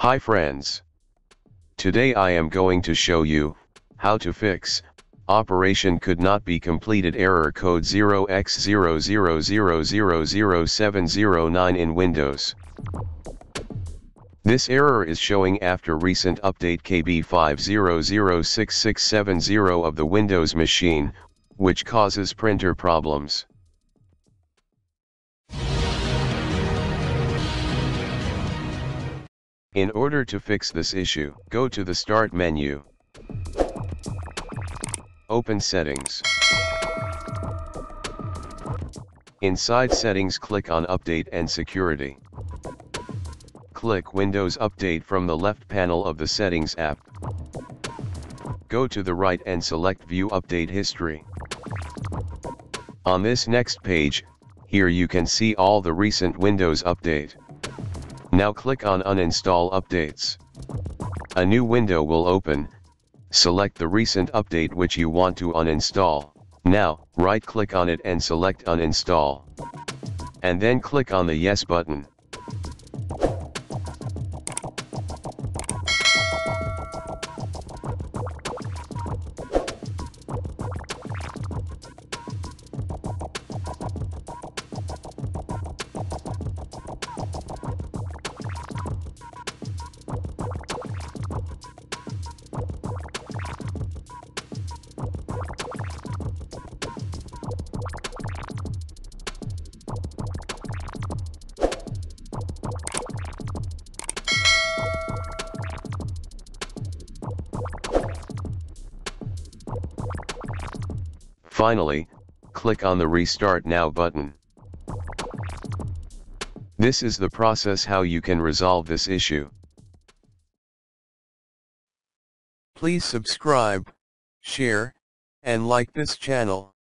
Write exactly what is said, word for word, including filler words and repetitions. Hi friends. Today I am going to show you how to fix operation could not be completed error code zero x zero zero zero zero zero seven zero nine in Windows. This error is showing after recent update K B five zero zero six six seven zero of the Windows machine, which causes printer problems. In order to fix this issue, go to the Start menu. Open Settings. Inside Settings, click on Update and Security. Click Windows Update from the left panel of the Settings app. Go to the right and select View Update History. On this next page, here you can see all the recent Windows update. Now click on Uninstall Updates. A new window will open. Select the recent update which you want to uninstall. Now, right-click on it and select Uninstall. And then click on the Yes button. Finally, click on the Restart Now button. This is the process how you can resolve this issue. Please subscribe, share, and like this channel.